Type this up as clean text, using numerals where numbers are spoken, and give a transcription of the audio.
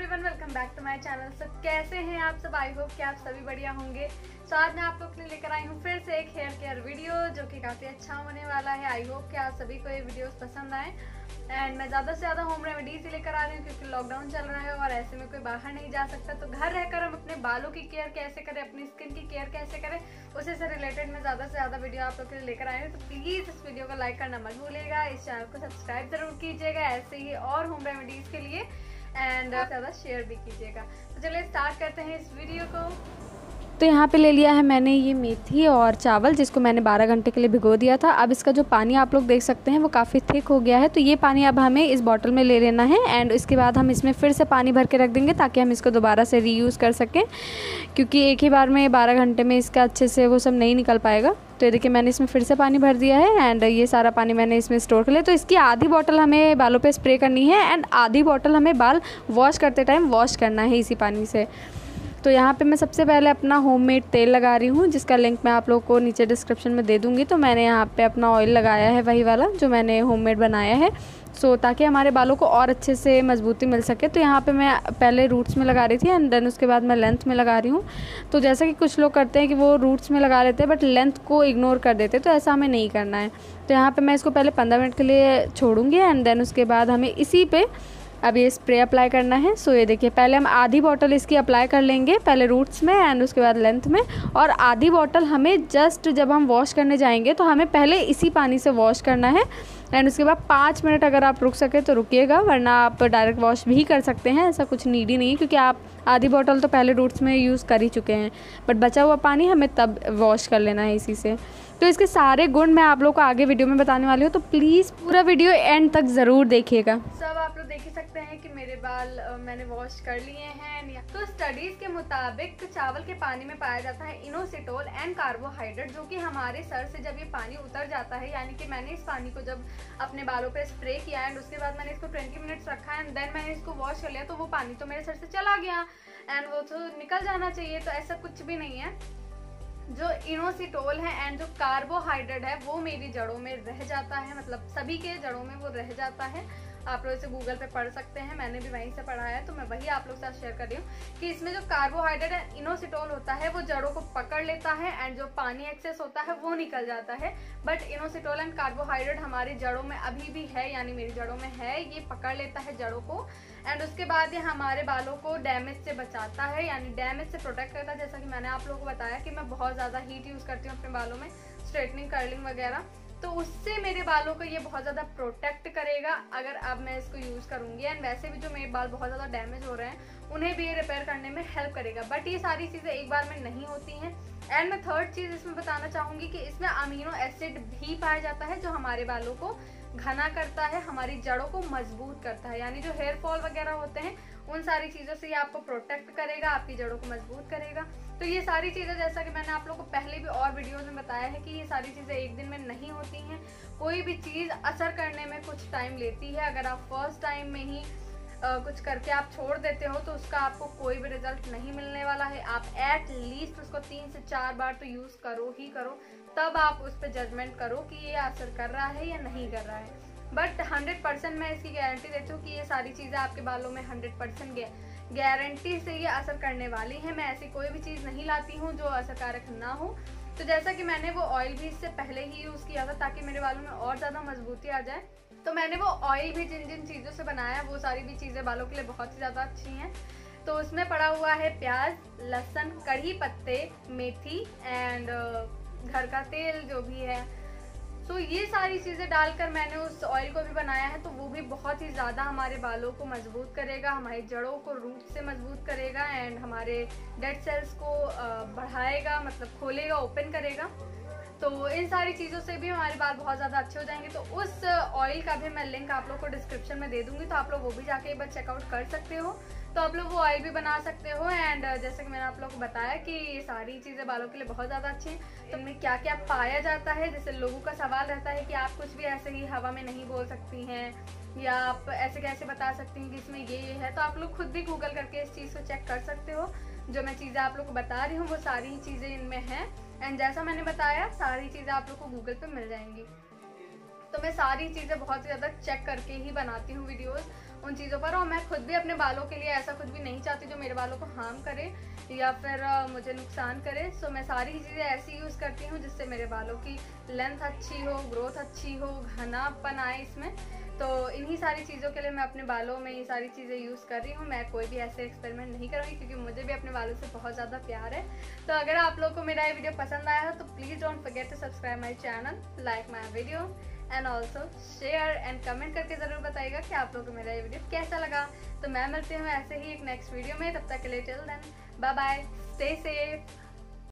Everyone, welcome back to my channel. So कैसे हैं आप सब? आई होप कि आप सभी बढ़िया होंगे। सो आज मैं आप लोग के लिए लेकर आई हूँ फिर से एक हेयर केयर वीडियो जो कि काफ़ी अच्छा होने वाला है। आई होप कि आप सभी को ये वीडियोस पसंद आए। एंड मैं ज़्यादा से ज़्यादा होम रेमेडीज ही लेकर आ रही हूँ क्योंकि लॉकडाउन चल रहा है और ऐसे में कोई बाहर नहीं जा सकता, तो घर रहकर हम अपने बालों की केयर कैसे करें, अपनी स्किन की केयर कैसे करें, उसी से रिलेटेड मैं ज़्यादा से ज़्यादा वीडियो आप लोग के लिए लेकर आई हूँ। तो प्लीज़ इस वीडियो को लाइक करना मत भूलिएगा, इस चैनल को सब्सक्राइब ज़रूर कीजिएगा ऐसे ही और होम रेमेडीज़ के लिए, एंड ज़्यादा शेयर भी कीजिएगा। तो चलिए स्टार्ट करते हैं इस वीडियो को। तो यहाँ पे ले लिया है मैंने ये मेथी और चावल जिसको मैंने 12 घंटे के लिए भिगो दिया था। अब इसका जो पानी आप लोग देख सकते हैं वो काफ़ी थिक हो गया है, तो ये पानी अब हमें इस बॉटल में ले लेना है। एंड इसके बाद हम इसमें फिर से पानी भर के रख देंगे ताकि हम इसको दोबारा से रीयूज़ कर सकें, क्योंकि एक ही बार में 12 घंटे में इसका अच्छे से वो सब नहीं निकल पाएगा। तो ये देखिए मैंने इसमें फिर से पानी भर दिया है एंड ये सारा पानी मैंने इसमें स्टोर कर लिया। तो इसकी आधी बॉटल हमें बालों पे स्प्रे करनी है एंड आधी बॉटल हमें बाल वॉश करते टाइम वॉश करना है इसी पानी से। तो यहाँ पे मैं सबसे पहले अपना होममेड तेल लगा रही हूँ जिसका लिंक मैं आप लोगों को नीचे डिस्क्रिप्शन में दे दूँगी। तो मैंने यहाँ पे अपना ऑयल लगाया है, वही वाला जो मैंने होममेड बनाया है, सो ताकि हमारे बालों को और अच्छे से मजबूती मिल सके। तो यहाँ पे मैं पहले रूट्स में लगा रही थी एंड देन उसके बाद मैं लेंथ में लगा रही हूँ। तो जैसा कि कुछ लोग करते हैं कि वो रूट्स में लगा लेते हैं बट लेंथ को इग्नोर कर देते हैं, तो ऐसा हमें नहीं करना है। तो यहाँ पर मैं इसको पहले 15 मिनट के लिए छोड़ूँगी एंड देन उसके बाद हमें इसी पर अब ये स्प्रे अप्लाई करना है। सो ये देखिए पहले हम आधी बॉटल इसकी अप्लाई कर लेंगे, पहले रूट्स में एंड उसके बाद लेंथ में, और आधी बॉटल हमें जस्ट जब हम वॉश करने जाएंगे तो हमें पहले इसी पानी से वॉश करना है। एंड उसके बाद 5 मिनट अगर आप रुक सके तो रुकिएगा, वरना आप डायरेक्ट वॉश भी कर सकते हैं, ऐसा कुछ नीडी नहीं है क्योंकि आप आधी बॉटल तो पहले रूट्स में यूज़ कर ही चुके हैं, बट बचा हुआ पानी हमें तब वॉश कर लेना है इसी से। तो इसके सारे गुण मैं आप लोग को आगे वीडियो में बताने वाली हूँ, तो प्लीज़ पूरा वीडियो एंड तक ज़रूर देखिएगा। सब आप लोग देख ही सकते हैं कि मेरे बाल मैंने वॉश कर लिए हैं। तो स्टडीज़ के मुताबिक चावल के पानी में पाया जाता है इनोसिटोल एंड कार्बोहाइड्रेट, जो कि हमारे सर से जब ये पानी उतर जाता है, यानी कि मैंने इस पानी को जब अपने बालों पे स्प्रे किया एंड उसके बाद मैंने इसको 20 मिनट्स रखा एंड देन मैंने इसको वॉश कर लिया, तो वो पानी तो मेरे सर से चला गया एंड वो तो निकल जाना चाहिए। तो ऐसा कुछ भी नहीं है। जो इनोसिटोल है एंड जो कार्बोहाइड्रेट है वो मेरी जड़ों में रह जाता है, मतलब सभी के जड़ों में वो रह जाता है। आप लोग इसे गूगल पे पढ़ सकते हैं, मैंने भी वहीं से पढ़ा है, तो मैं वही आप लोग के साथ शेयर कर रही हूँ कि इसमें जो कार्बोहाइड्रेट एंड इनोसिटोल होता है वो जड़ों को पकड़ लेता है एंड जो पानी एक्सेस होता है वो निकल जाता है। बट इनोसिटोल एंड कार्बोहाइड्रेट हमारी जड़ों में अभी भी है, यानी मेरी जड़ों में है, ये पकड़ लेता है जड़ों को एंड उसके बाद ये हमारे बालों को डैमेज से बचाता है, यानी डैमेज से प्रोटेक्ट करता है। जैसा कि मैंने आप लोगों को बताया कि मैं बहुत ज़्यादा हीट यूज़ करती हूँ अपने बालों में, स्ट्रेटनिंग, कर्लिंग वगैरह, तो उससे मेरे बालों को ये बहुत ज़्यादा प्रोटेक्ट करेगा अगर अब मैं इसको यूज़ करूँगी। एंड वैसे भी जो मेरे बाल बहुत ज़्यादा डैमेज हो रहे हैं उन्हें भी ये रिपेयर करने में हेल्प करेगा। बट ये सारी चीज़ें एक बार में नहीं होती हैं। एंड मैं थर्ड चीज़ इसमें बताना चाहूँगी कि इसमें अमीनो एसिड भी पाया जाता है जो हमारे बालों को घना करता है, हमारी जड़ों को मजबूत करता है, यानी जो हेयर फॉल वगैरह होते हैं उन सारी चीज़ों से ये आपको प्रोटेक्ट करेगा, आपकी जड़ों को मजबूत करेगा। तो ये सारी चीज़ें, जैसा कि मैंने आप लोगों को पहले भी और वीडियोस में बताया है कि ये सारी चीज़ें एक दिन में नहीं होती हैं, कोई भी चीज़ असर करने में कुछ टाइम लेती है। अगर आप फर्स्ट टाइम में ही कुछ करके आप छोड़ देते हो तो उसका आपको कोई भी रिजल्ट नहीं मिलने वाला है। आप एट लीस्ट उसको 3 से 4 बार तो यूज़ करो ही करो, तब आप उस पर जजमेंट करो कि ये असर कर रहा है या नहीं कर रहा है। बट 100% मैं इसकी गारंटी देती हूँ कि ये सारी चीज़ें आपके बालों में 100% गारंटी से ये असर करने वाली है। मैं ऐसी कोई भी चीज़ नहीं लाती हूँ जो असरकारक ना हो। तो जैसा कि मैंने वो ऑयल भी इससे पहले ही यूज़ किया था ताकि मेरे बालों में और ज़्यादा मजबूती आ जाए, तो मैंने वो ऑयल भी जिन जिन चीज़ों से बनाया वो सारी भी चीज़ें बालों के लिए बहुत ही ज़्यादा अच्छी हैं। तो उसमें पड़ा हुआ है प्याज, लहसुन, कड़ी पत्ते, मेथी एंड घर का तेल जो भी है, तो ये सारी चीज़ें डालकर मैंने उस ऑयल को भी बनाया है। तो वो भी बहुत ही ज़्यादा हमारे बालों को मजबूत करेगा, हमारी जड़ों को रूट से मजबूत करेगा एंड हमारे डेड सेल्स को बढ़ाएगा, मतलब खोलेगा, ओपन करेगा। तो इन सारी चीज़ों से भी हमारे बाल बहुत ज़्यादा अच्छे हो जाएंगे। तो उस ऑयल का भी मैं लिंक आप लोग को डिस्क्रिप्शन में दे दूँगी, तो आप लोग वो भी जाके एक बार चेकआउट कर सकते हो। तो आप लोग वो ऑयल भी बना सकते हो। एंड जैसे कि मैंने आप लोगों को बताया कि ये सारी चीज़ें बालों के लिए बहुत ज़्यादा अच्छी हैं। तो उनमें क्या क्या पाया जाता है, जैसे लोगों का सवाल रहता है कि आप कुछ भी ऐसे ही हवा में नहीं बोल सकती हैं या आप ऐसे कैसे बता सकती हैं कि इसमें ये है, तो आप लोग खुद भी गूगल करके इस चीज़ को चेक कर सकते हो। जो मैं चीज़ें आप लोग को बता रही हूँ वो सारी चीज़ें इनमें हैं एंड जैसा मैंने बताया सारी चीज़ें आप लोग को गूगल पर मिल जाएंगी। तो मैं सारी चीज़ें बहुत ज़्यादा चेक करके ही बनाती हूँ वीडियोज़, उन चीज़ों पर। और मैं खुद भी अपने बालों के लिए ऐसा कुछ भी नहीं चाहती जो मेरे बालों को हार्म करे या फिर मुझे नुकसान करे। सो मैं सारी चीज़ें ऐसी यूज़ करती हूँ जिससे मेरे बालों की लेंथ अच्छी हो, ग्रोथ अच्छी हो, घनापन आए इसमें। तो इन्हीं सारी चीज़ों के लिए मैं अपने बालों में ये सारी चीज़ें यूज़ कर रही हूँ। मैं कोई भी ऐसे एक्सपेरिमेंट नहीं करूँगी क्योंकि मुझे भी अपने बालों से बहुत ज़्यादा प्यार है। तो अगर आप लोगों को मेरा ये वीडियो पसंद आया हो तो please don't forget to subscribe my channel, like my video and also share and comment करके ज़रूर बताइएगा कि आप लोगों को मेरा ये वीडियो कैसा लगा। तो मैं मिलती हूँ ऐसे ही एक नेक्स्ट वीडियो में, तब तक के लिए till then bye bye, stay safe.